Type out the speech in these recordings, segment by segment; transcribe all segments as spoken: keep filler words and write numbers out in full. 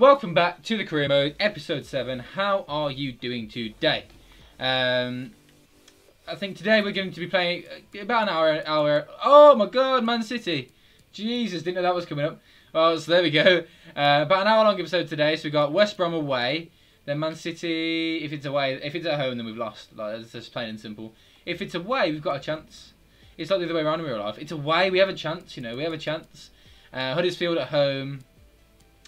Welcome back to the Career Mode, Episode seven. How are you doing today? Um, I think today we're going to be playing about an hour. hour. Oh my god, Man City. Jesus, didn't know that was coming up. Well, so there we go. Uh, about an hour long episode today. So we've got West Brom away. Then Man City, if it's away, if it's at home, then we've lost. Like, it's just plain and simple. If it's away, we've got a chance. It's not the other way around in real life. It's away, we have a chance, you know, we have a chance. Uh, Huddersfield at home.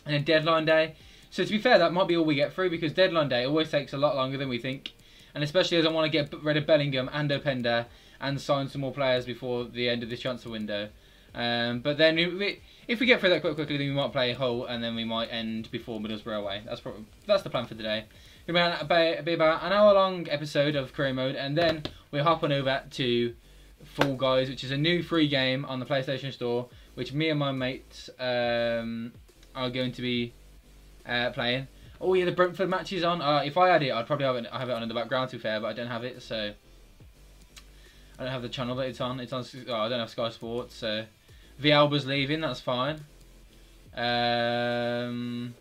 And then deadline day. So to be fair, that might be all we get through, because deadline day always takes a lot longer than we think. And especially as I want to get rid of Bellingham and Openda and sign some more players before the end of the transfer window. Um, but then we, if we get through that quite quickly, then we might play Hull, and then we might end before Middlesbrough away. That's probably, that's the plan for today. It'll be about an hour long episode of Career Mode, and then we're hopping over to Fall Guys, which is a new free game on the PlayStation Store, which me and my mates um, are going to be uh, playing. Oh yeah, the Brentford match is on. Uh, if I had it, I'd probably have it, have it on in the background, to be fair, but I don't have it, so I don't have the channel that it's on. It's on. Oh, I don't have Sky Sports, so Vialba's leaving. That's fine. Um,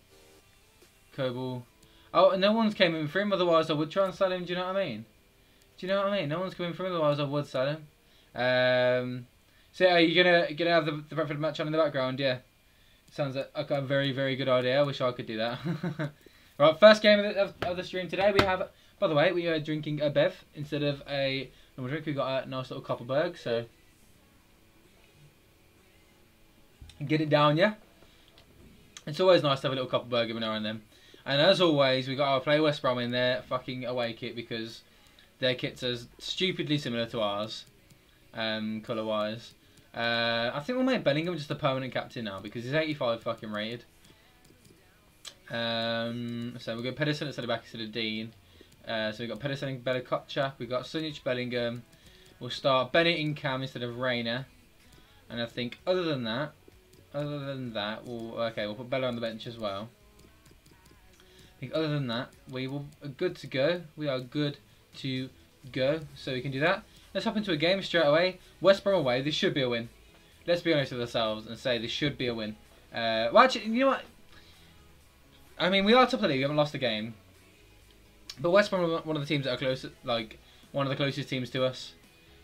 Coble. Oh, no one's came in for him. Otherwise, I would try and sell him. Do you know what I mean? Do you know what I mean? No one's coming for him. Otherwise, I would sell him. Um, so are you gonna gonna have the, the Brentford match on in the background? Yeah. Sounds like a very, very good idea. I wish I could do that. Right, first game of the, of, of the stream today. We have, by the way, we are drinking a bev instead of a normal drink. We got a nice little Kopperberg, so get it down, yeah. It's always nice to have a little Kopperberg every now and then. And as always, we got our play West Brom in their fucking away kit, because their kits are stupidly similar to ours, um, colour wise. Uh, I think we'll make Bellingham just a permanent captain now, because he's eighty-five fucking rated. Um, so we've got Pedersen at centre back instead of Dean. Uh, so we've got Pedersen and Bela Kotchap. We've got Sunjić, Bellingham. We'll start Bennett in cam instead of Rainer. And I think other than that, other than that, we'll, okay, we'll put Bella on the bench as well. I think other than that, we will are good to go. We are good to go, so we can do that. Let's hop into a game straight away. West Brom away, this should be a win. Let's be honest with ourselves and say this should be a win. Uh, well, actually, you know what? I mean, we are top of the league. We haven't lost a game. But West Brom are one of the teams that are close, like one of the closest teams to us.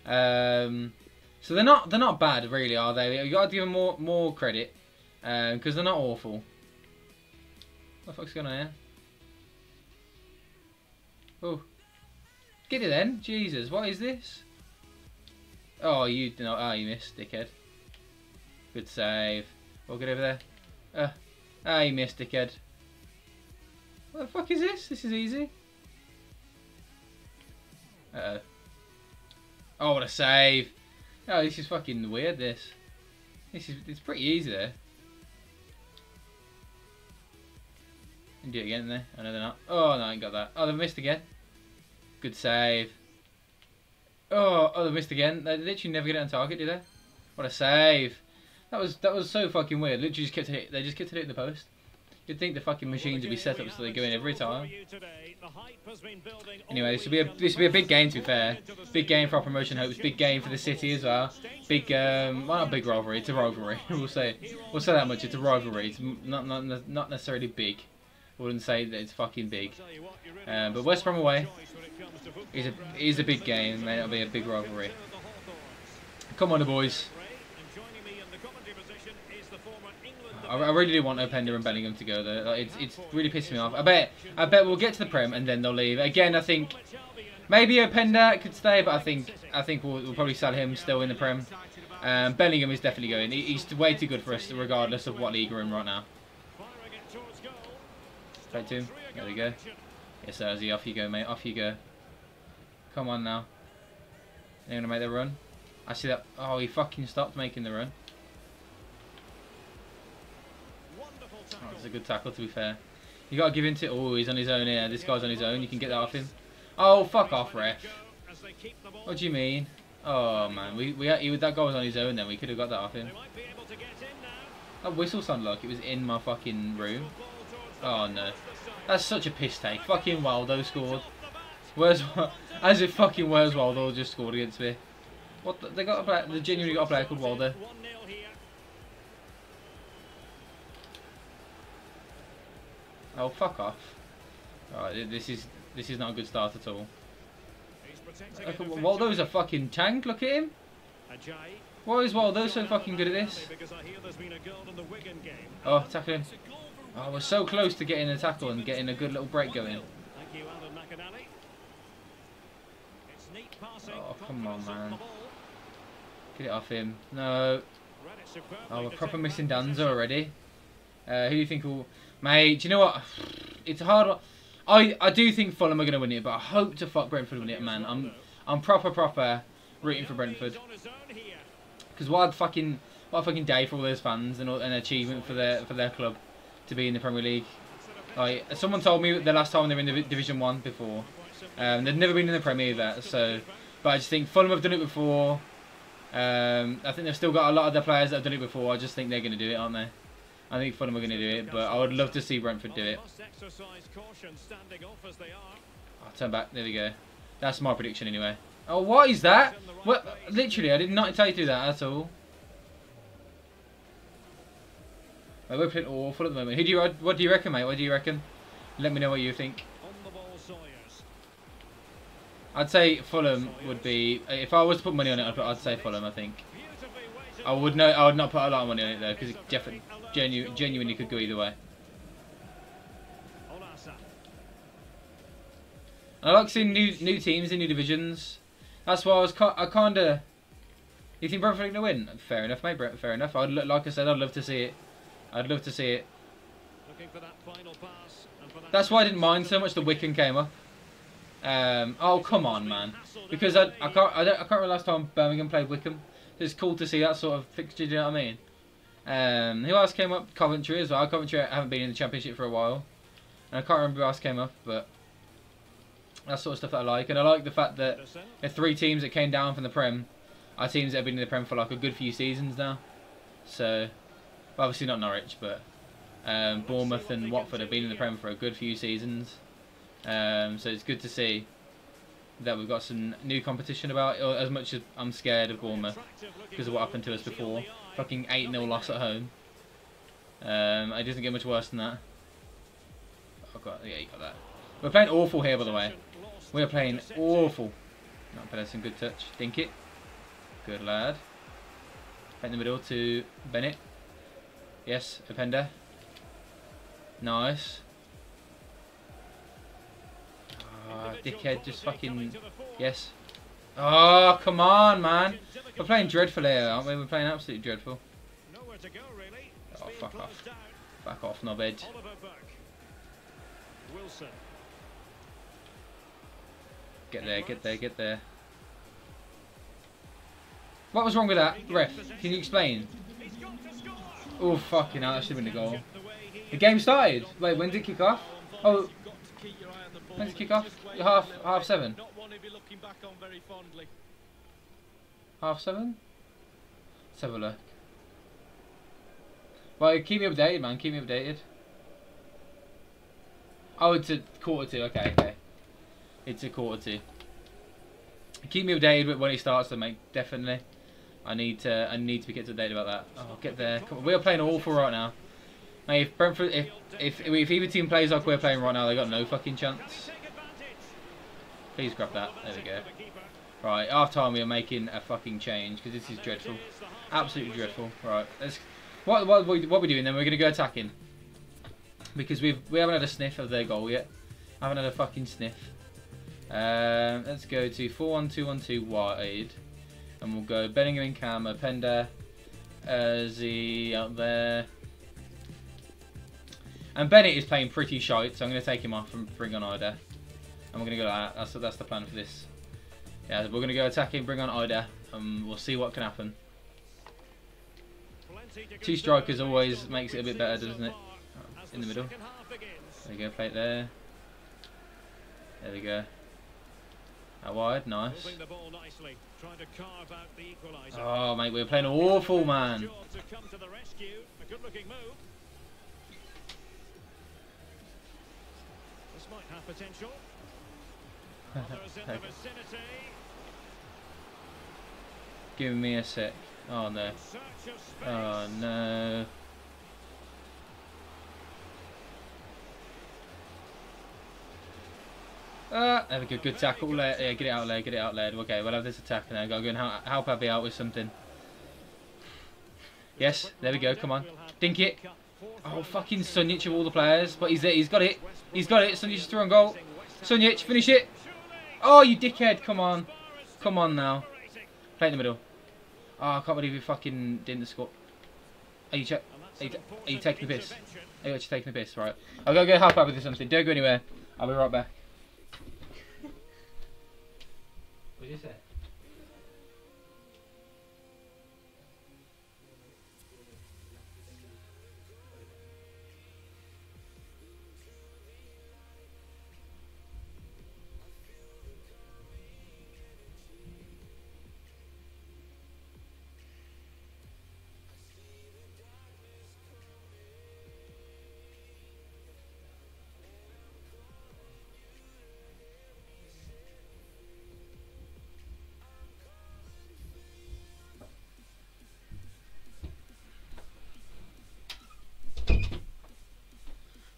Um, so they're not they're not bad, really, are they? You got to give them more more credit, because um, they're not awful. What the fuck's going on here? Oh, get it then, Jesus! What is this? Oh, you no, oh, you missed, dickhead. Good save. We'll get over there. Uh, oh, you missed, dickhead. What the fuck is this? This is easy. Uh-oh. Oh, what a save. Oh, this is fucking weird, this. This is, it's pretty easy there. And do it again there. Oh, no, they're not. Oh, no, I ain't got that. Oh, they've missed again. Good save. Oh, oh, they missed again. They literally never get it on target, do they? What a save! That was that was so fucking weird. Literally just kept hit. They just kept hitting the post. You'd think the fucking machines would be set up so they go in every time. Anyway, this will be a this will be a big game, to be fair. Big game for our promotion hopes. Big game for the city as well. Big um, well, not big rivalry. It's a rivalry. we'll say we'll say that much. It's a rivalry. It's not not not necessarily big. I wouldn't say that it's fucking big. Um, but West Brom away is a is a big game, mate. It'll be a big rivalry. Come on, the boys. I, I really do want Openda and Bellingham to go though. Like, it's it's really pissing me off. I bet I bet we'll get to the Prem and then they'll leave. Again, I think maybe Openda could stay, but I think I think we'll, we'll probably sell him still in the Prem. Um, Bellingham is definitely going. He, he's way too good for us, regardless of what league we're in right now. Back to him. There we go. Yes, Urzey, off you go, mate. Off you go. Come on now. They're gonna make the run. I see that. Oh, he fucking stopped making the run. Oh, that's a good tackle, to be fair. You gotta give him to. Oh, he's on his own here. This guy's on his own. You can get that off him. Oh, fuck off, ref. What do you mean? Oh man, we we he, that guy was on his own. Then we could have got that off him. That whistle sounded like it was in my fucking room. Oh no, that's such a piss take. Fucking Waldo scored. Where's as if fucking where's Waldo just scored against me? What the, they got a player, they genuinely got a player called Waldo. Oh, fuck off. Oh, this is this is not a good start at all. Look at Waldo's a fucking tank, look at him. Why is Waldo so fucking good at this? Oh, tackle him. Oh, we're so close to getting a tackle and getting a good little break going. Oh, come on, man. Get it off him. No. Oh, we're proper missing Danza already. Uh, who do you think will... Mate, do you know what? It's a hard one. I, I do think Fulham are going to win it, but I hope to fuck Brentford win it, man. I'm I'm proper, proper rooting for Brentford. Because what a fucking, what a fucking day for all those fans and an achievement for their for their club to be in the Premier League. Like, someone told me the last time they were in the Division one before. Um, they'd never been in the Premier either, so... But I just think Fulham have done it before. Um, I think they've still got a lot of the players that have done it before. I just think they're going to do it, aren't they? I think Fulham are going to do it, but I would love to see Brentford do it. I'll turn back. There we go. That's my prediction anyway. Oh, what is that? What? Literally, I did not take through that at all. Mate, we're playing awful at the moment. Who do you? What do you reckon, mate? What do you reckon? Let me know what you think. I'd say Fulham would be. If I was to put money on it, I'd, put, I'd say Fulham. I think. I would no. I would not put a lot of money on it though, because it definitely. Genu genuinely could go either way. I like seeing new new teams in new divisions. That's why I was I kind of. You think Brentford are gonna win? Fair enough, mate. Fair enough. I'd like I said, I'd love to see it. I'd love to see it. That's why I didn't mind so much the Wickham came up. Um, oh come on, man! Because I I can't I, don't, I can't remember last time Birmingham played Wickham. It's cool to see that sort of fixture. Do you know what I mean? Um, who else came up? Coventry as well. Coventry haven't been in the Championship for a while. And I can't remember who else came up, but that's sort of stuff that I like. And I like the fact that the three teams that came down from the Prem are teams that have been in the Prem for like a good few seasons now. So, well, obviously not Norwich, but um, Bournemouth and Watford have been in the Prem for a good few seasons. Um, so it's good to see that we've got some new competition about, or as much as I'm scared of Bournemouth because of what happened to us before. Fucking eight nil loss at home. Um, it doesn't get much worse than that. Oh god, yeah, you got that. We're playing awful here, by the way. We're playing awful. Not Pedersen, good touch. Dink it. Good lad. Back in the middle to Bennett. Yes, Openda. Nice. Oh, dickhead, just fucking... Yes. Oh, come on, man. We're playing dreadful here, aren't we? We're playing absolutely dreadful. Oh, fuck off. Fuck off, knobhead. Get there, get there, get there. What was wrong with that, ref? Can you explain? Oh, fucking hell, that should have been a goal. The game started. Wait, when did it kick off? Oh, when did it kick off? Half, half seven. Half seven? Let's have a look. Well, keep me updated, man. Keep me updated. Oh, it's a quarter to. Okay, okay. It's a quarter to. Keep me updated with when it starts, though, mate. Definitely. I need to. I need to be kept updated about that. Oh, get there. Come on. We are playing awful right now. Mate, if Brentford, if if if either team plays like we're playing right now, they got no fucking chance. Please grab that. There we go. Right, half time we are making a fucking change because this is dreadful, absolutely dreadful. Right, let's. What what what we're doing then? We're gonna go attacking because we've we haven't had a sniff of their goal yet. I haven't had a fucking sniff. Um, let's go to four one two one two wide, and we'll go Bellingham in cam, Openda, Urzey out there, and Bennett is playing pretty shite, so I'm gonna take him off and bring on Idah, and we're gonna go like that. That's that's the plan for this. Yeah, we're going to go attacking, bring on Idah, and we'll see what can happen. Two strikers always makes it a bit better, doesn't it? Oh, in the middle. There we go, play it there. There we go. Out wide, nice. Oh, mate, we're playing awful, man. This might have potential. Okay. Give me a sec. Oh no. Oh no. Uh, there we go. Good tackle. Laird. Yeah, get it out, Laird. Get it out, Laird. Okay, we'll have this attack and then go and help Abby out with something. Yes, there we go. Come on. Dink it. Oh, fucking Sunjić of all the players. But he's there. He's got it. He's got it. Sunjić is through on goal. Sunjić, finish it. Oh, you dickhead. Come on. Come on now. Play in the middle. Oh, I can't believe you fucking didn't score. Are you, are you, are you taking the piss? Are you actually taking the piss? Right. I'll go get half-back with something. Don't go anywhere. I'll be right back. What did you say?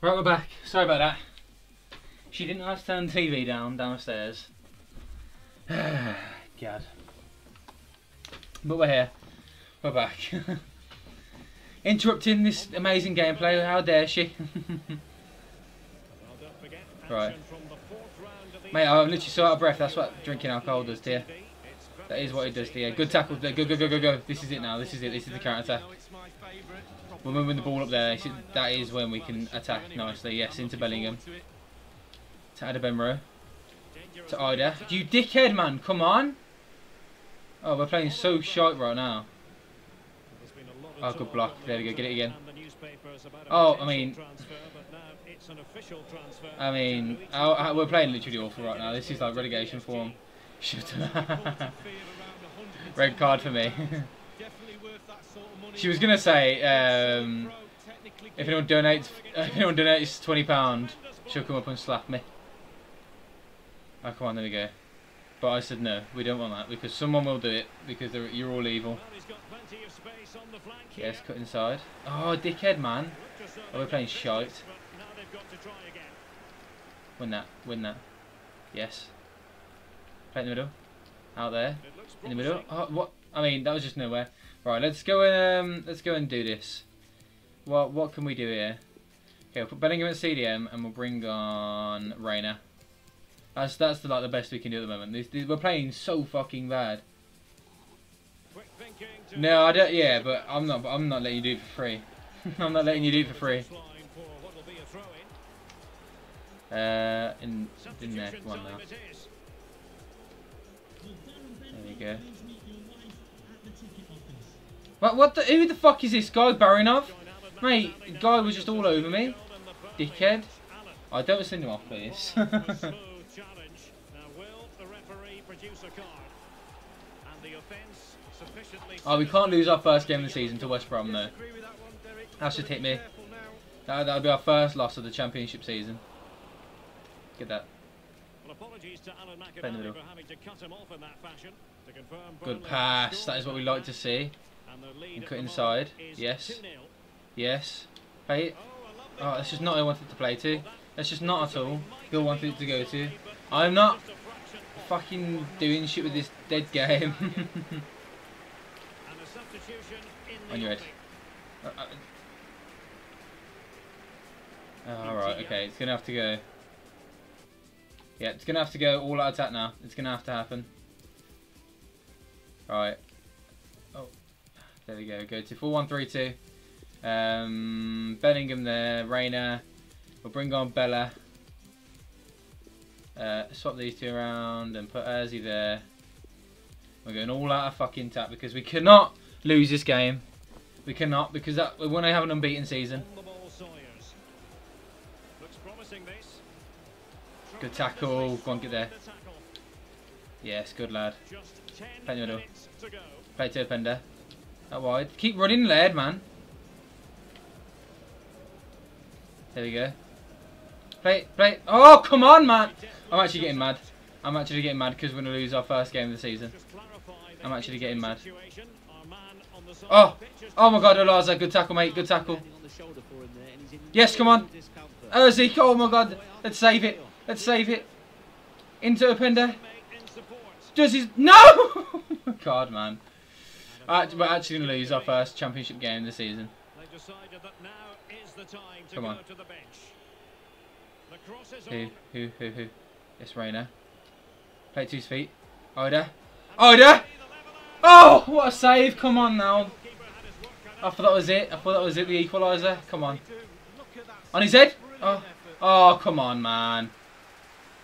Right, we're back. Sorry about that. She didn't have to turn the T V down downstairs. God. But we're here. We're back. Interrupting this amazing gameplay. How dare she? Right. Mate, I'm literally so out of breath. That's what drinking alcohol does, dear. That is what it does, dear. Good tackle. Go, go, go, go, go. This is it now. This is it. This is the counter attack. We're moving the ball up there. That is when we can attack nicely. Yes, into Bellingham. To Adabemro. To Idah. You dickhead, man. Come on. Oh, we're playing so shite right now. Oh, good block. There we go. Get it again. Oh, I mean... I mean, we're playing literally awful right now. This is like relegation form. Shut up. Red card for me. She was gonna say, um, if anyone donates, if anyone donates twenty pound, she'll come up and slap me. Oh, come on, there we go. But I said no, we don't want that because someone will do it because they're, you're all evil. Yes, cut inside. Oh, dickhead, man! Oh, we're playing shite. Win that, win that. Yes. Play in the middle. Out there, in the middle. Oh, what? I mean, that was just nowhere. Right, let's go and um, let's go and do this. What what can we do here? Okay, we'll put Bellingham at C D M and we'll bring on Reyna. That's that's the, like the best we can do at the moment. This, this, we're playing so fucking bad. No, I don't. Yeah, but I'm not. I'm not letting you do it for free. I'm not letting you do it for free. Uh, in in there, come on now. There we go. What, what the, who the fuck is this guy, Barinov? Mate, the guy was just all over me. Dickhead. I don't send him off, please. Oh, we can't lose our first game of the season to West Brom, though. That should hit me. That, that'll be our first loss of the championship season. Get that. Apologies to Alan McAnally for having to cut him off in that fashion. To confirm good pass. That is what we like to see. And cut inside. Yes. Yes. Play it. Oh, that's just not who I wanted to play to. That's just not at all who I wanted to go to. I'm not fucking doing shit with this dead game. On your head. Oh, alright, okay. It's going to have to go. Yeah, it's going to have to go all out attack now. It's going to have to happen. Right. Oh, there we go. Go to four one three two. Um, Bellingham there. Rainer. We'll bring on Bella. Uh, swap these two around and put Urzey there. We're going all out of fucking tap because we cannot lose this game. We cannot because that, we want to have an unbeaten season. Good tackle. Go on, get there. Yes, good lad. Play in the middle. Play to Openda. That wide. Keep running, Laird, man. There we go. Play, play. Oh, come on, man. I'm actually getting mad. I'm actually getting mad because we're going to lose our first game of the season. I'm actually getting mad. Oh, oh my God, Olaza. Good tackle, mate. Good tackle. Yes, come on. Urzey. Oh my God. Let's save it. Let's save it. Into Openda. Does his... No! Oh my God, man. We're actually going to lose our first championship game this season. Come on. Who? Who? Who? Who? It's Rainer. Play to his feet. Idah. Idah! Oh! What a save! Come on now. I thought that was it. I thought that was it. The equaliser. Come on. On his head. Oh. Oh, come on, man.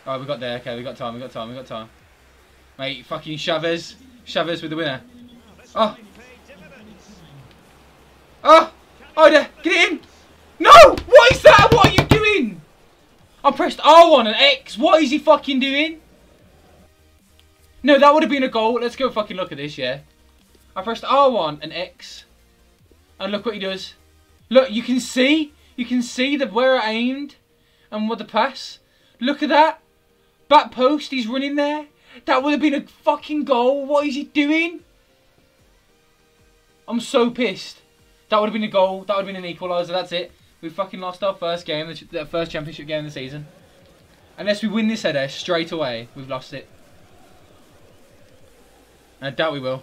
Alright, we got there. Okay, we got time. We got time. We got time. Mate, fucking Chavez. Chavez with the winner. Oh. Oh. Idah. Get it in. No! What is that? What are you doing? I pressed R on an X. What is he fucking doing? No, that would have been a goal. Let's go fucking look at this, yeah. I pressed R one and X. And look what he does. Look, you can see. You can see the where I aimed. And what the pass. Look at that. Back post, he's running there. That would have been a fucking goal. What is he doing? I'm so pissed. That would have been a goal. That would have been an equaliser. That's it. We fucking lost our first game. The first championship game of the season. Unless we win this header straight away, we've lost it. I doubt we will.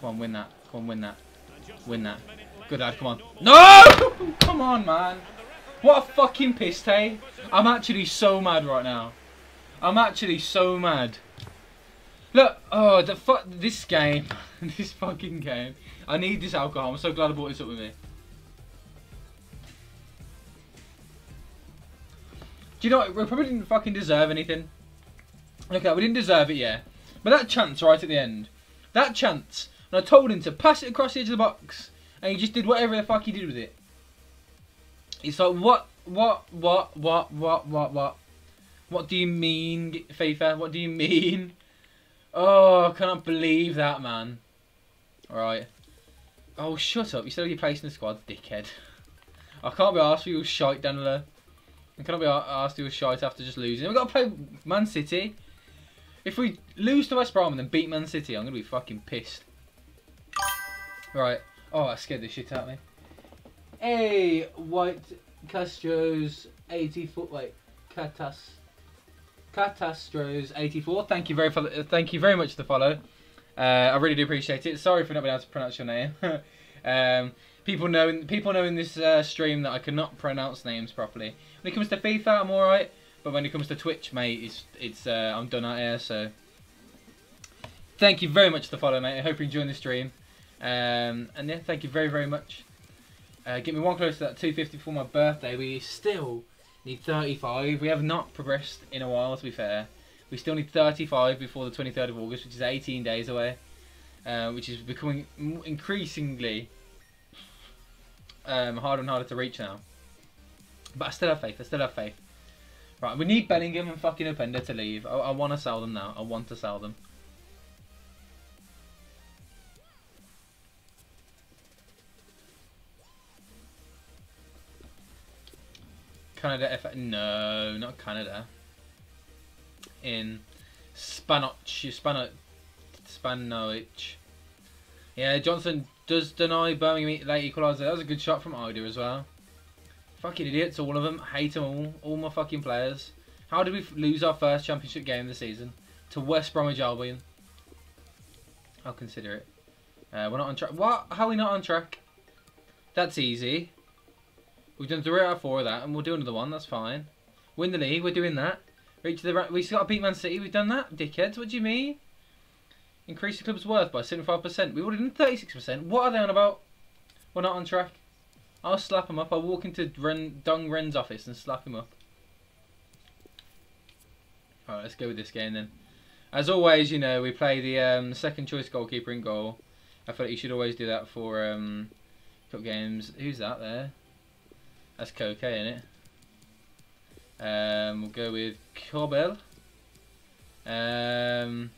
Come on, win that. Come on, win that. Win that. Good lad, come on. No! Come on, man. What a fucking piss take. I'm actually so mad right now. I'm actually so mad. Look. Oh, the fu this game. This fucking game. I need this alcohol. I'm so glad I brought this up with me. Do you know what? We probably didn't fucking deserve anything. Look at that. We didn't deserve it, yeah. But that chance right at the end, that chance, and I told him to pass it across the edge of the box, and he just did whatever the fuck he did with it. It's like, what, what, what, what, what, what, what? What do you mean, FIFA? What do you mean? Oh, I cannot believe that, man. Alright. Oh, shut up. You said you're placing the squad, dickhead. I can't be asked for your shite, Danilo. I cannot be asked for your shite after just losing. We've got to play Man City. If we lose to West Brom and then beat Man City, I'm going to be fucking pissed. Right. Oh, that scared the shit out of me. Hey, White Castro's eighty-four... Wait. Catas... Catastro's eighty-four. Thank you very thank you very much for the follow. Uh, I really do appreciate it. Sorry for not being able to pronounce your name. um, people know in, people know in this uh, stream that I cannot pronounce names properly. When it comes to FIFA, I'm alright. But when it comes to Twitch, mate, it's it's uh, I'm done out here. So thank you very much for the follow, mate. I hope you're enjoying the stream. Um, and yeah, thank you very very much. Uh, get me one close to that two fifty for my birthday. We still need thirty-five. We have not progressed in a while, to be fair. We still need thirty-five before the twenty-third of August, which is eighteen days away, uh, which is becoming increasingly um, harder and harder to reach now. But I still have faith. I still have faith. Right, we need Bellingham and fucking Openda to leave. I, I want to sell them now. I want to sell them. Canada F A. No, not Canada. In Spanoch. Spanoch. Spanoch. Yeah, Johnson does deny Birmingham late equaliser. That was a good shot from Idah as well. Fucking idiots, all of them. Hate them all. All my fucking players. How did we lose our first championship game this season? To West Bromwich Albion. I'll consider it. Uh, we're not on track. What? How are we not on track? That's easy. We've done three out of four of that, and we'll do another one. That's fine. Win the league. We're doing that. Reach the. We still got to beat Man City. We've done that. Dickheads. What do you mean? Increase the club's worth by seventy-five percent. We've already done thirty-six percent. What are they on about? We're not on track. I'll slap him up. I'll walk into Ren, Dong Ren's office and slap him up. Alright, let's go with this game then. As always, you know, we play the um, second choice goalkeeper in goal. I feel like you should always do that for um, cup games. Who's that there? That's Koke, isn't it? Um, we'll go with Kobel. Um,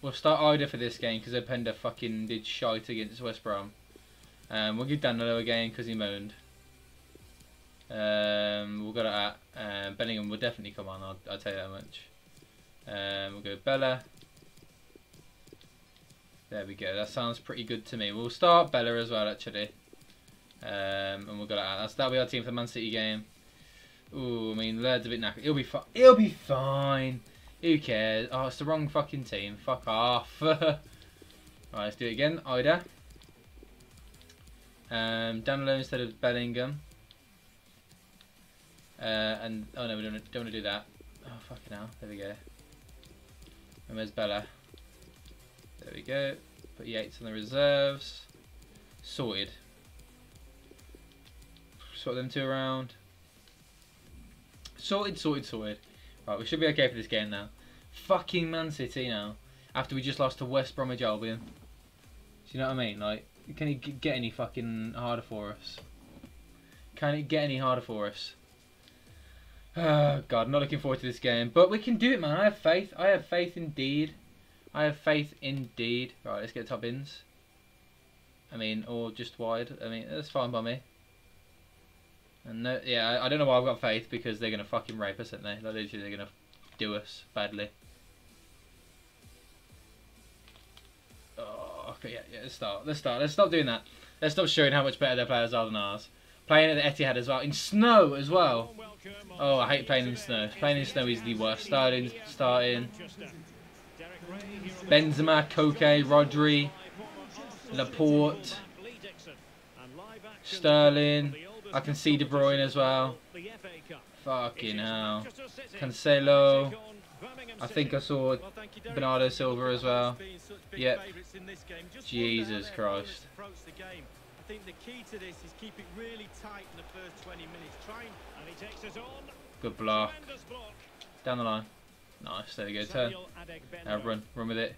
we'll start Idah for this game because Openda fucking did shite against West Brom. Um, we'll give Danilo again because he moaned. Um, we'll go to that. Uh, Bellingham will definitely come on, I'll, I'll tell you that much. Um, we'll go Bella. There we go, that sounds pretty good to me. We'll start Bella as well, actually. Um, and we'll go to that. That's, that'll be our team for the Man City game. Ooh, I mean, Laird's a bit knackered. He'll be fine. He'll be fine. Who cares? Oh, it's the wrong fucking team. Fuck off. Alright, let's do it again. Idah. Um, Danilo instead of Bellingham. Uh, and oh no, we don't, don't want to do that. Oh fucking hell! There we go. And where's Bella? There we go. Put Yates on the reserves. Sorted. Sort them two around. Sorted, sorted, sorted. Right, we should be okay for this game now. Fucking Man City now. After we just lost to West Bromwich Albion. Do you know what I mean? Like, can it get any fucking harder for us? Can it get any harder for us? Oh God, I'm not looking forward to this game. But we can do it, man. I have faith. I have faith indeed. I have faith indeed. Right, let's get top ins. I mean, or just wide. I mean, that's fine by me. And no, yeah, I don't know why I've got faith, because they're going to fucking rape us, aren't they? Like, literally, they're going to do us badly. Oh, okay, yeah, yeah, let's start. Let's start. Let's stop doing that. Let's stop showing how much better their players are than ours. Playing at the Etihad as well. In snow as well. Oh, I hate playing in snow. Playing in snow is the worst. Starting, starting. Benzema, Koke, Rodri, Laporte, Sterling. I can see De Bruyne as well. Fucking hell. Cancelo. I think I saw Bernardo Silva as well. Yep. Jesus Christ. I think the key to this is keep it really tight in the first twenty minutes. Trying, and he takes us on. Good block. block. Down the line. Nice, there we go. Turn. Now run, run with it.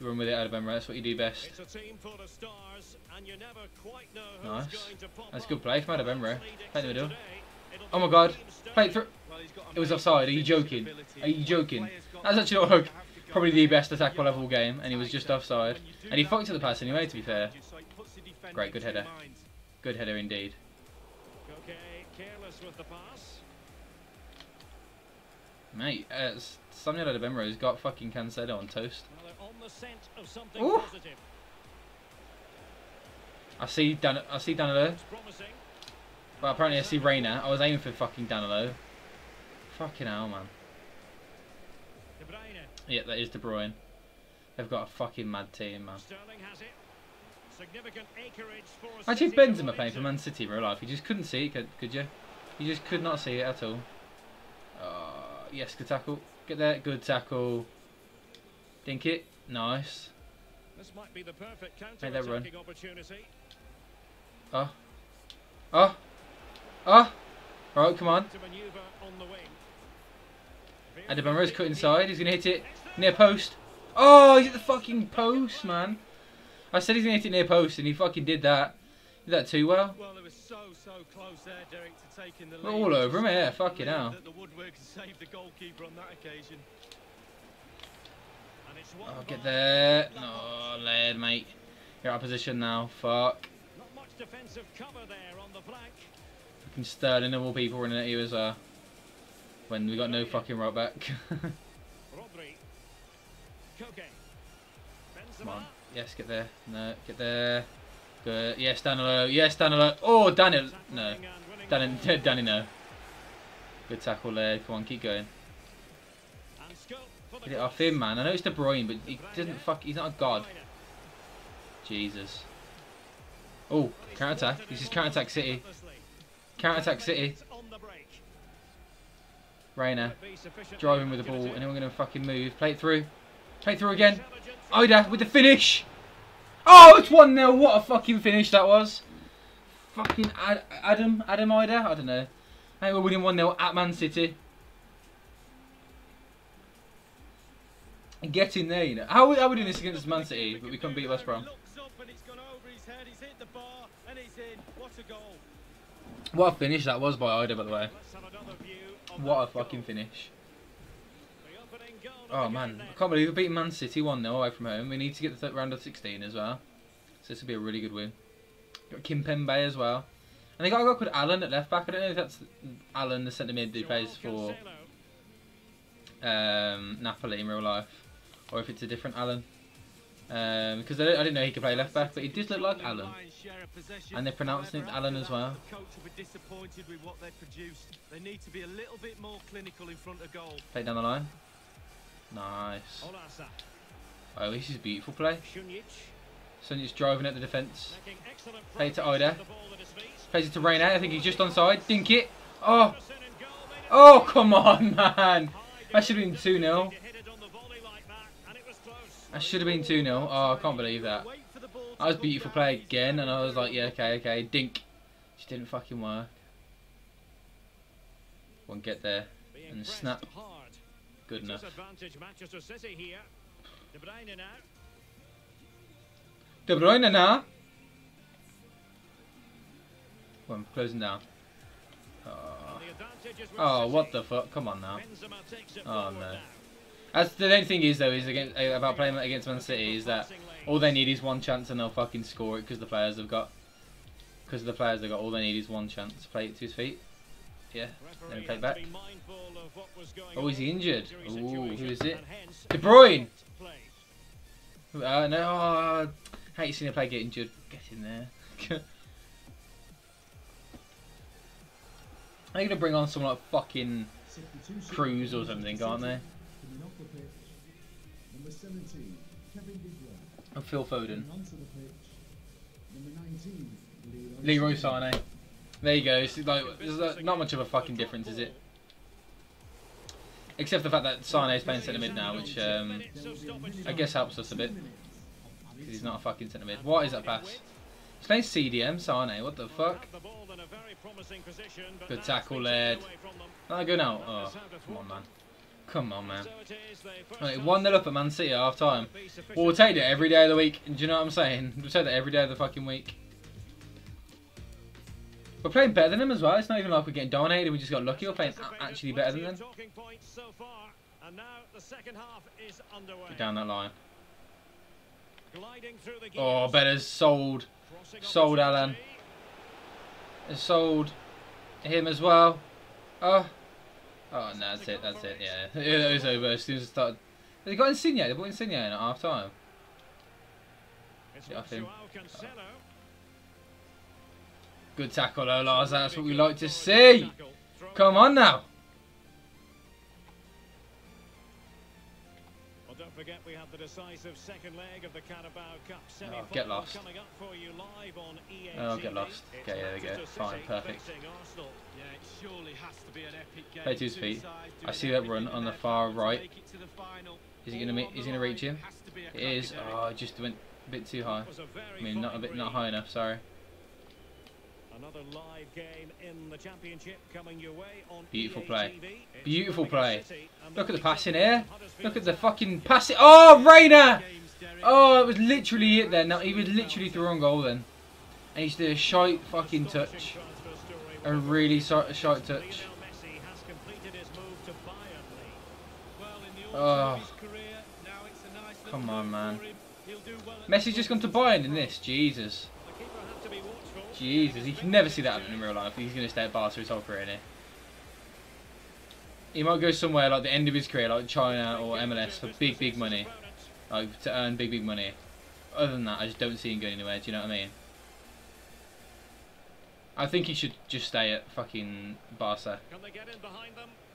Run with it, Adabemro. That's what you do best. It's a team full of stars, and you never quite know who's nice. Going to pop That's a good play from Adabemro. Play in the middle. Oh my God. Play it through. It was offside. Are you joking? Are you joking? That's actually not probably the best attack ball of all game, and he was just offside. And he fucked at the pass anyway, to be fair. Great, good header. Good header indeed. Mate, uh, Samuel Adebemro's got fucking Cancelo on toast. Ooh. I see Dan I see Danilo. But apparently I see Reyna. I was aiming for fucking Danilo. Fucking hell, man. Yeah, that is De Bruyne. They've got a fucking mad team, man. Actually, Benzema playing for Man City in real life. You just couldn't see it, could, could you? You just could not see it at all. Uh, yes, good tackle. Get there. Good tackle. Dink it. Nice. This might be the perfect counter attacking opportunity. Oh. Oh. Oh. Right, come on. Adebemro's cut inside. He's going to hit it near post. Oh, he's at the fucking post, man. I said he's going to hit it near post, and he fucking did that. Did that too well. Well, it was so, so close there, Derek, to taking the lead. We're all over him, yeah, fucking hell. Oh, get there. Oh, Laird, mate. You're out of position now. Fuck. Not much defensive cover there on the flank. Fucking Sterling, of all people running at you as well. When we got no fucking right back. Rodri. Koke. Come on. Yes, get there. No, get there. Good. Yes, Danilo. Yes, Danilo. Oh, Danilo. No. Danilo. Danilo. Danilo, no. Good tackle there. Come on, keep going. Get it off him, man. I know it's De Bruyne, but he doesn't fuck. He's not a god. Jesus. Oh, counter attack. This is counter attack City. Counter attack City. Rainer. Driving with the ball, and then we're going to fucking move. Play it through. Play it through again. Idah with the finish. Oh, it's one nil. What a fucking finish that was. Fucking Ad Adam, Adam Idah. I don't know. I think we're winning one nil at Man City. And get in there, you know. How are we doing this against Man City, but we couldn't beat West Brom? What a finish that was by Idah, by the way. What a fucking finish. Oh man, I can't believe we're beating Man City one nil away from home. We need to get the round of sixteen as well. So this will be a really good win. Got Kimpembe as well. And they got a guy called Allen at left back. I don't know if that's Allen, the centre mid who plays for um, Napoli in real life. Or if it's a different Allen. Um, because I didn't know he could play left back, but he does look like Alan, and they're pronouncing it Alan as well. Play down the line. Nice. Oh, this is beautiful play. Sunjić driving at the defence. Play to Idah. Plays it to Reyna. I think he's just onside. Dink it. Oh. Oh, come on, man. That should have been two nil. That should have been two nil. Oh, I can't believe that. That was beautiful play again, and I was like, yeah, okay, okay. Dink. Just didn't fucking work. One get there. And snap. Good enough. De Bruyne now. Well, I'm closing down. Oh. Oh, what the fuck? Come on now. Oh, no. That's the only thing is, though, is against, about playing against Man City is that all they need is one chance and they'll fucking score it because the players have got... Because of the players they've got, all they need is one chance. Play it to his feet. Yeah, then play back. Oh, is he injured? Ooh, who is it? De Bruyne! Uh, no, oh, I hate seeing a player get injured. Get in there. They're going to bring on someone like fucking Cruz or something, aren't they? And Phil Foden. Leroy Sané. There you go. It's like, there's not much of a fucking difference, is it? Except the fact that Sané is playing centre mid now, which um, I guess helps us a bit. Because he's not a fucking centre mid. What is that pass? He's playing C D M, Sané. What the fuck? Good tackle, Laird. No, go now. Oh, come on, man. Come on, man. Right, one nil up at Man City at half time. Well, we'll take it every day of the week. Do you know what I'm saying? We'll take that every day of the fucking week. We're playing better than them as well. It's not even like we're getting dominated. We just got lucky. We're playing actually better than them. Get down that line. Oh, Bennett's sold. Sold Alan. It's sold him as well. Oh, oh no, that's it, that's it, yeah. It was over as soon as it started. They got Insigne, they bought Insigne in at half time. Get off him. Oh. Good tackle, Olaza, that's what we like to see. Come on now. Forget we have the decisive second leg of the Carabao Cup semi-final. Get lost. Oh, get lost. Okay, there we go. Fine, perfect. Play to his feet. I see that run on the far right. Is he gonna? Is he gonna reach him? It is. Oh, it just went a bit too high. I mean, not a bit, not high enough. Sorry. Another live game in the championship coming your way on beautiful play. Beautiful play. Look at the pass in here. Look at the fucking pass. Oh, Rainer! Oh, it was literally it then. No, he was literally the wrong goal then. And he's did a shite fucking touch. A really shite touch. Oh. Come on, man. Messi's just gone to Bayern in this. Jesus. Jesus, he can never see that happen in real life. He's going to stay at Barca his whole career here. He might go somewhere like the end of his career, like China or M L S for big, big money. Like, to earn big, big money. Other than that, I just don't see him going anywhere, do you know what I mean? I think he should just stay at fucking Barca.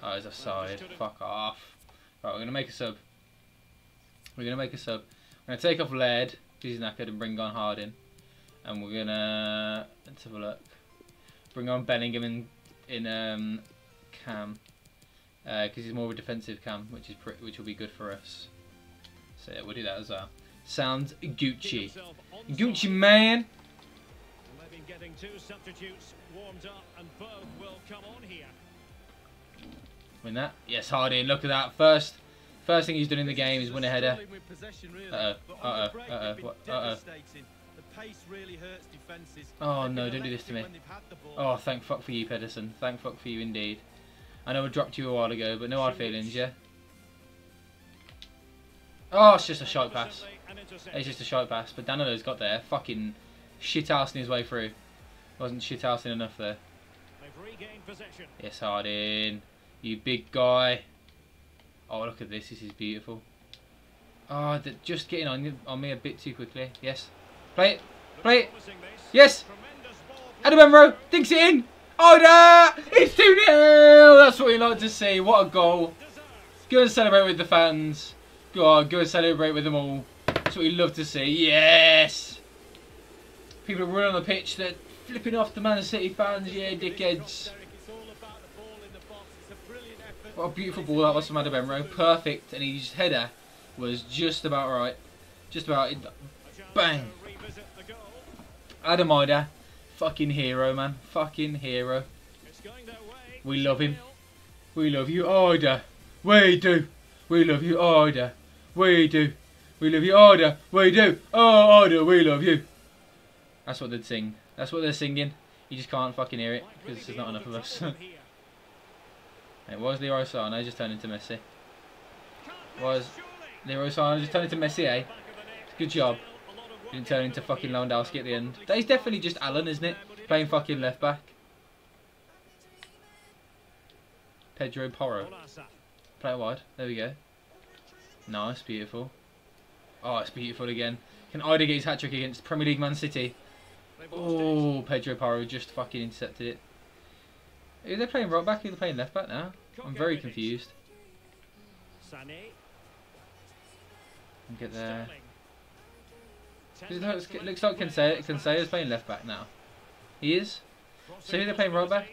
Oh, he's offside. Fuck off. Right, we're going to make a sub. We're going to make a sub. We're going to take off Laird, because he's knackered, and bring on Hardin. And we're gonna let's have a look. Bring on Bellingham in in um, cam because uh, he's more of a defensive cam, which is pretty, which will be good for us. So yeah, we'll do that as well. Sounds Gucci, Gucci man. Getting two substitutes warmed up, and both will come on here. Win that? Yes, Hardin. Look at that first. First thing he's done in the game is win a header. Uh oh. Uh oh. Uh oh. Uh oh. Pace really hurts defenses. Oh no, don't do this to me. Oh, thank fuck for you, Pedersen. Thank fuck for you indeed. I know I dropped you a while ago, but no hard feelings, yeah? Oh, it's just a shite pass. It's just a shite pass, but Danilo's got there. Fucking shithousing his way through. Wasn't shithousing enough there. Yes, Hardin. You big guy. Oh, look at this. This is beautiful. Oh, they're just getting on, on me a bit too quickly. Yes. Play it. Play it. Yes. Adabemro thinks it in. Oh, no. It's two nil. That's what we like to see. What a goal. Go and celebrate with the fans. Go on. Go and celebrate with them all. That's what we love to see. Yes. People are running on the pitch. They're flipping off the Man City fans. Yeah, dickheads. What a beautiful ball that was from Adabemro. Perfect. And his header was just about right. Just about. Bang. Adam Idah. Fucking hero, man. Fucking hero. We love him. We love you, Idah. We do. We love you, Idah. We do. We love you, Idah. We do. Oh, Idah, we love you. That's what they'd sing. That's what they're singing. You just can't fucking hear it because there's not enough of us. It was Leroy Sané just turned into Messi. It was Leroy Sané just turned into Messi, eh? Good job. Didn't turn into fucking Lewandowski at the end. That is definitely just Allen, isn't it? Playing fucking left back. Pedro Porro. Play it wide. There we go. Nice, beautiful. Oh, it's beautiful again. Can Idah get his hat trick against Premier League Man City? Oh, Pedro Porro just fucking intercepted it. Are they playing right back or are they playing left back now? I'm very confused. Get there. It looks, it looks like Cancelo, Cancelo's playing left back now. He is? So who are they playing right back?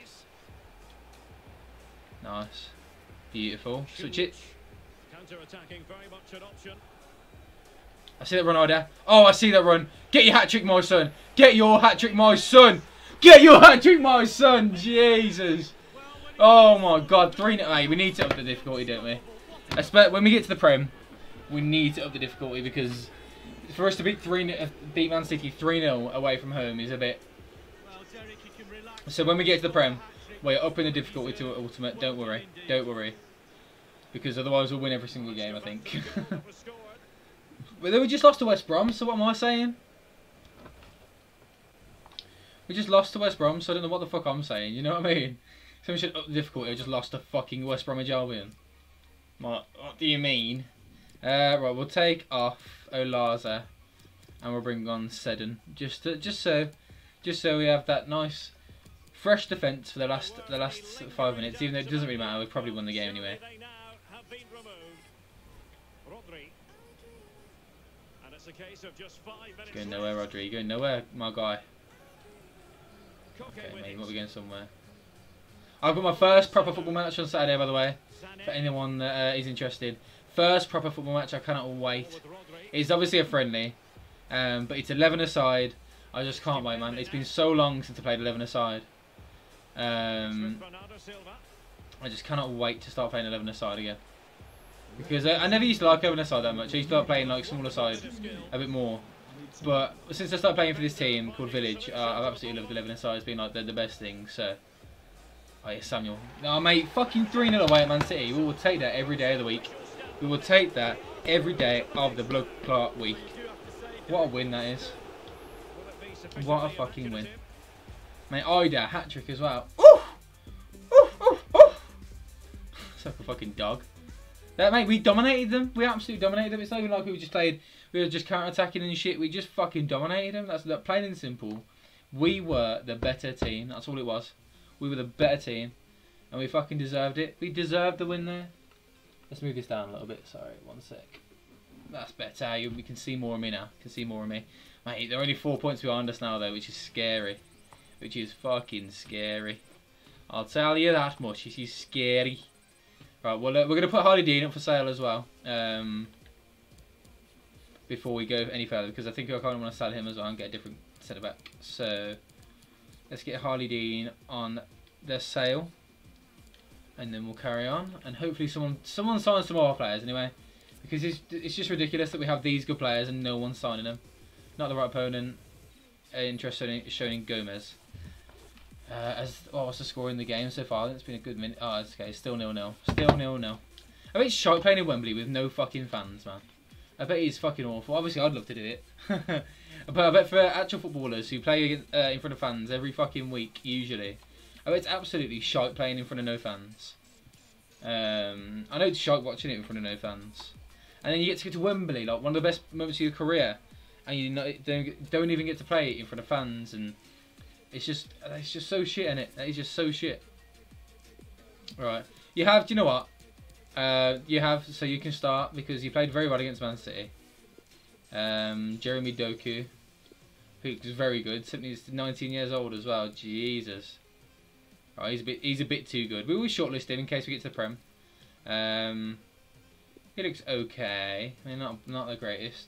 Nice. Beautiful. Switch it. I see that run, Idah. Oh, I see that run. Get your hat trick, my son. Get your hat trick, my son. Get your hat trick, my son. Jesus. Oh, my God. three nil. Hey, we need to up the difficulty, don't we? Especially when we get to the Prem, we need to up the difficulty because for us to beat three, beat Man City three nil away from home is a bit. So when we get to the Prem, we're upping the difficulty to ultimate. Don't worry. Don't worry. Because otherwise we'll win every single game, I think. But then we just lost to West Brom, so what am I saying? We just lost to West Brom, so I don't know what the fuck I'm saying. You know what I mean? So we should up the difficulty. I just lost to fucking West Bromwich Albion. What, what do you mean? Uh, right, we'll take off Olaza, and we'll bring on Seddon just to, just so, just so we have that nice, fresh defence for the last the last five minutes. Even though it doesn't really matter, we probably won the game anyway. Going nowhere, Rodri. Going nowhere, my guy. Okay, maybe we'll be going somewhere. I've got my first proper football match on Saturday, by the way, for anyone that uh, is interested. First proper football match, I cannot wait. It's obviously a friendly, um, but it's eleven a side. I just can't wait, man. It's been so long since I played eleven a side. Um, I just cannot wait to start playing eleven a side again. Because I, I never used to like eleven a side that much. I used to like playing like smaller side a bit more. But since I started playing for this team called Village, uh, I've absolutely loved eleven a side. It's been like the, the best thing, so. Oh, yeah, Samuel. No, mate, fucking three nil away at Man City. We will take that every day of the week. We will take that every day of the blood clot week. What a win that is. What a fucking win. Mate, Idah, hat-trick as well. Oof! Oof, oof, oof! It's like a fucking dog. That, mate, we dominated them. We absolutely dominated them. It's not even like we just played, we were just counter-attacking and shit. We just fucking dominated them. That's that, plain and simple. We were the better team. That's all it was. We were the better team. And we fucking deserved it. We deserved the win there. Let's move this down a little bit. Sorry, one sec. That's better. You, we can see more of me now. You can see more of me. Mate, there are only four points behind us now, though, which is scary. Which is fucking scary. I'll tell you that much. This is scary. Right, well, uh, we're going to put Harley Dean up for sale as well. Um, before we go any further, because I think I kind of want to sell him as well and get a different centre back. So, let's get Harley Dean on the sale. And then we'll carry on, and hopefully someone someone signs some more players anyway, because it's it's just ridiculous that we have these good players and no one's signing them. Not the right opponent. Interest shown in Gomez. Uh, as oh, what's the score in the game so far? It's been a good minute. Oh, it's okay. Still nil nil. Still nil nil. I bet it's shite playing in Wembley with no fucking fans, man. I bet it's fucking awful. Obviously, I'd love to do it, but I bet for actual footballers who play uh, in front of fans every fucking week, usually. Oh, it's absolutely shite playing in front of no fans. Um, I know it's shite watching it in front of no fans. And then you get to go to Wembley, like one of the best moments of your career, and you not, don't, don't even get to play it in front of fans, and it's just it's just so shit, innit? That is just so shit. Right, you have. Do you know what? Uh, you have, so you can start because you played very well against Man City. Um, Jeremy Doku, who's very good. Simply nineteen years old as well. Jesus. Right, he's a bit he's a bit too good. We will shortlist him in case we get to the Prem. Um, he looks okay. I mean, not not the greatest.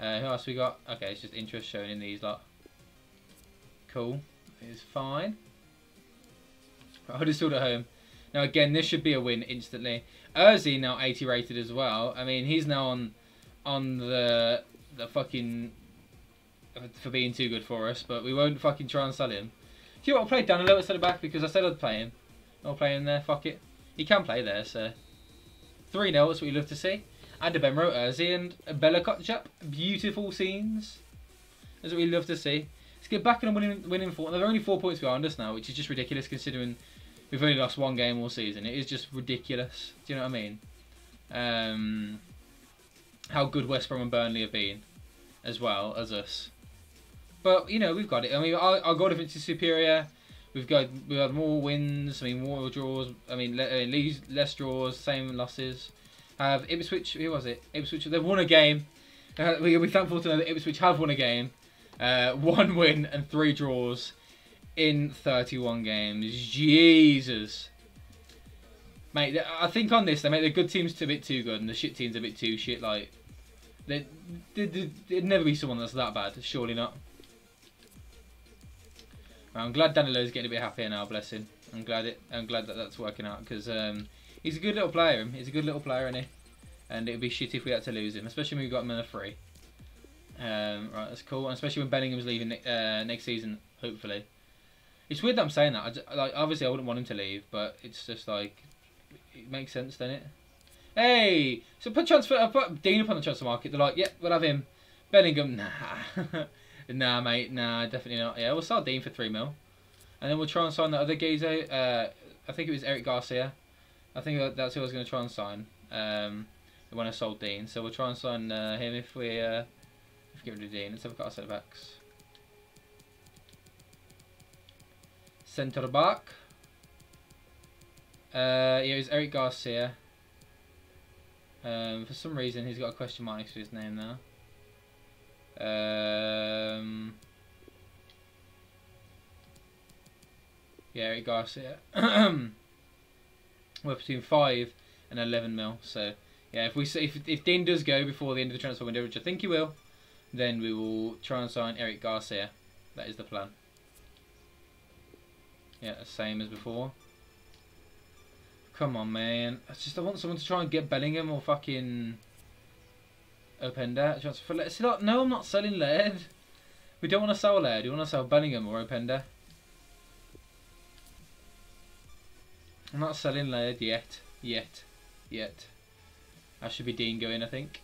Uh, who else we got? Okay, it's just interest shown in these lot. Cool, it's fine. Right, Huddersfield at home. Now again, this should be a win instantly. Urzey now eighty rated as well. I mean, he's now on on the the fucking for being too good for us, but we won't fucking try and sell him. Do you know what, I'll play Danilo instead of back because I said I'd play him. I'll play him there, fuck it. He can play there, so three nil, that's what you love to see. Adabemro, Urzey and Bela Kotchap. Beautiful scenes. That's what we love to see. Let's get back on winning winning four. They're only four points behind us now, which is just ridiculous considering we've only lost one game all season. It is just ridiculous. Do you know what I mean? Um, how good West Brom and Burnley have been, as well as us. But you know, we've got it. I mean, our, our goal difference is superior. We've got we had more wins. I mean, more draws. I mean, less, less draws, same losses. Have uh, Ipswich? Who was it? Ipswich. They've won a game. Uh, we we're thankful to know that Ipswich have won a game. Uh, one win and three draws. In thirty-one games, Jesus, mate. I think on this they make the good teams a bit too good and the shit teams a bit too shit. Like, they, they, they, there'd never be someone that's that bad. Surely not. I'm glad Danilo's getting a bit happier now. Bless him. I'm glad it. I'm glad that that's working out because um, he's a good little player. He's a good little player, isn't he? And it'd be shit if we had to lose him, especially when we got him in a free. Um, right, that's cool, and especially when Bellingham's leaving uh, next season, hopefully. It's weird that I'm saying that. I just, like, obviously, I wouldn't want him to leave, but it's just like it makes sense, doesn't it? Hey, so put transfer. I put Dean up on the transfer market. They're like, yep, yeah, we'll have him. Bellingham, nah, nah, mate, nah, definitely not. Yeah, we'll sell Dean for three mil, and then we'll try and sign that other geezer. Uh, I think it was Eric Garcia. I think that's who I was going to try and sign um, when I sold Dean. So we'll try and sign uh, him if we uh, if we get rid of Dean. Let's have a cut our centre backs. Centre back. Uh, yeah, it was Eric Garcia. Um, for some reason, he's got a question mark next to his name now. Um, yeah, Eric Garcia. We're between five and eleven mil. So yeah, if we if if Dean does go before the end of the transfer window, which I think he will, then we will try and sign Eric Garcia. That is the plan. Yeah, same as before. Come on, man. I just I want someone to try and get Bellingham or fucking Openda. Let's see, like, no, I'm not selling Laird. We don't want to sell Laird. We want to sell Bellingham or Openda. I'm not selling Laird yet. Yet. Yet. That should be Dean going, I think.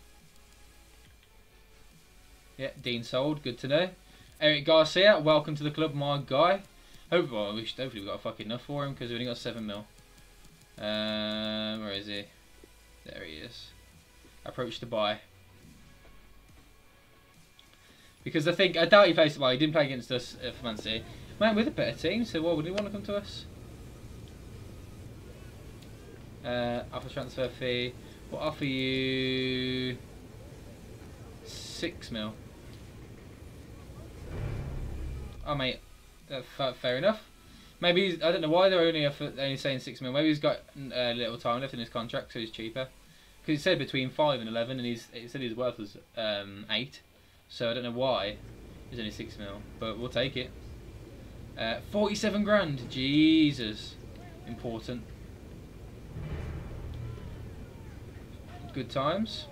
Yeah, Dean sold. Good to know. Eric Garcia, welcome to the club, my guy. Hopefully we should, hopefully we got fucking enough for him because we only got seven mil. Um, where is he? There he is. Approach to buy. Because I think I doubt he plays to buy. He didn't play against us uh, for Man City. Man, we're the better team, so why would he want to come to us? Uh, offer transfer fee. We'll offer you six mil. Oh mate. Uh, fair enough. Maybe he's, I don't know why they're only only saying six mil. Maybe he's got a uh, little time left in his contract, so he's cheaper. Because he said between five and eleven, and he's he said his worth was um, eight. So I don't know why he's only six mil, but we'll take it. Uh, Forty-seven grand, Jesus, important. Good times.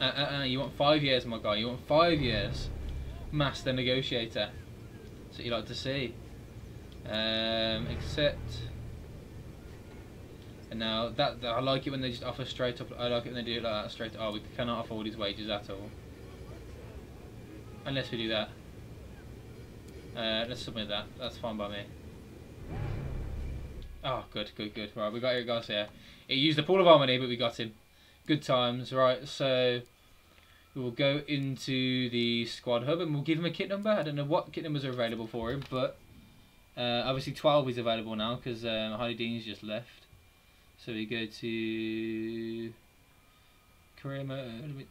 Uh, uh, uh, you want five years, my guy. You want five years, master negotiator. That you like to see, um, except, and now that, that I like it when they just offer straight up. I like it when they do it like that straight up. Oh, we cannot afford his wages at all, unless we do that. Uh, let's submit that. That's fine by me. Oh, good, good, good. Right, we got Eric Garcia. He used up all of our money, but we got him. Good times, right, so we'll go into the squad hub and we'll give him a kit number. I don't know what kit numbers are available for him, but uh, obviously twelve is available now because um, Harley Dean's just left. So we go to career mode,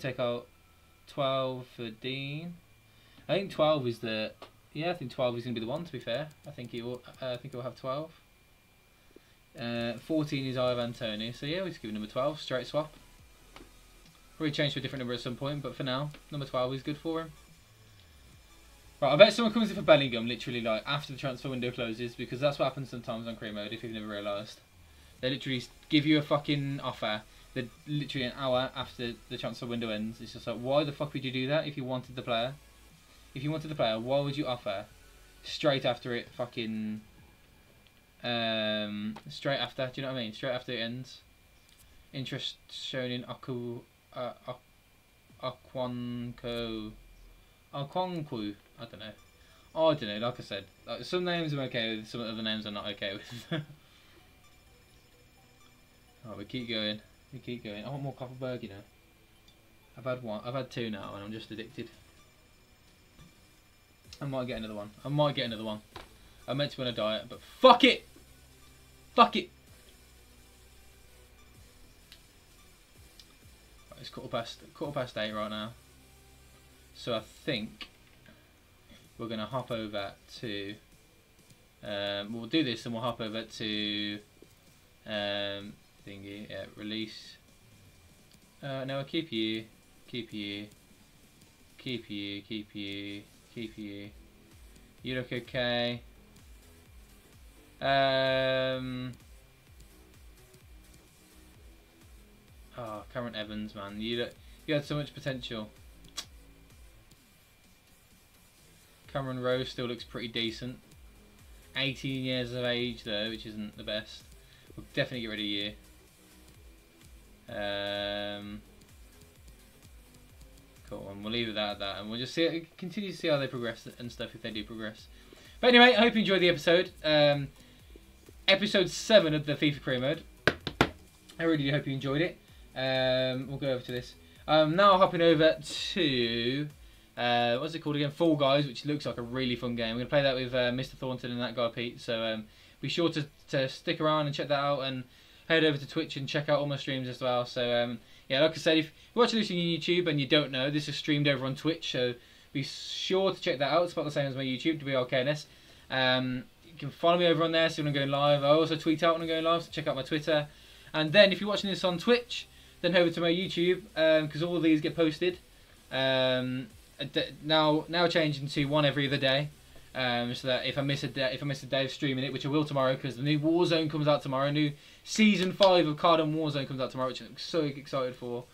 take out twelve for Dean. I think twelve is the, yeah, I think twelve is going to be the one, to be fair. I think he will, uh, I think he'll have twelve. Uh, fourteen is Ivan Tony, so yeah, we'll just give him number twelve, straight swap. Probably change to a different number at some point, but for now, number twelve is good for him. Right, I bet someone comes in for Bellingham, literally, like, after the transfer window closes, because that's what happens sometimes on career mode, if you've never realised. They literally give you a fucking offer, they're literally an hour after the transfer window ends. It's just like, why the fuck would you do that if you wanted the player? If you wanted the player, why would you offer straight after it fucking... Um, straight after, do you know what I mean? Straight after it ends. Interest shown in Aku... Uh, Okwanko, Okwanku, I don't know. Oh, I don't know. Like I said, like, some names I'm okay with, some other names I'm not okay with. Oh, we keep going. We keep going. I want more Koppelberg, you know. I've had one. I've had two now, and I'm just addicted. I might get another one. I might get another one. I meant to be on a diet, but fuck it. Fuck it. It's quarter past, quarter past eight right now. So I think we're going to hop over to... Um, we'll do this and we'll hop over to... Um, thingy, yeah, release. Uh, no, I'll keep you, keep you, keep you, keep you, keep you. You look okay. Um... Oh, Cameron Evans, man. You you had so much potential. Cameron Rose still looks pretty decent. eighteen years of age, though, which isn't the best. We'll definitely get rid of you. Um, cool, and we'll leave it at that. And we'll just see, continue to see how they progress and stuff if they do progress. But anyway, I hope you enjoyed the episode. Um, episode seven of the FIFA Career Mode. I really do hope you enjoyed it. Um, we'll go over to this. Um, now hopping over to uh, what's it called again? Fall Guys, which looks like a really fun game. We're gonna play that with uh, Mister Thornton and that guy Pete. So um, be sure to, to stick around and check that out, and head over to Twitch and check out all my streams as well. So um, yeah, like I said, if you're watching this on YouTube and you don't know, this is streamed over on Twitch. So be sure to check that out. It's about the same as my YouTube, D B R K N S. Um, you can follow me over on there. See when I'm going live. I also tweet out when I'm going live. So check out my Twitter. And then if you're watching this on Twitch, then head over to my YouTube, because um, all of these get posted. Um, now, now changing to one every other day, um, so that if I miss a day, if I miss a day of streaming it, which I will tomorrow, because the new Warzone comes out tomorrow, new season five of Cardon Warzone comes out tomorrow, which I'm so excited for.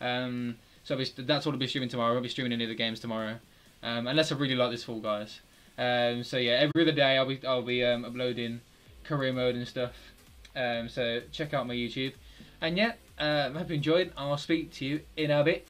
Um, so that's what I'll be streaming tomorrow. I won't be streaming any of the games tomorrow, um, unless I really like this Fall Guys. Um, so yeah, every other day I'll be I'll be um, uploading career mode and stuff. Um, so check out my YouTube, and yeah. Uh, I hope you enjoyed. I'll speak to you in a bit.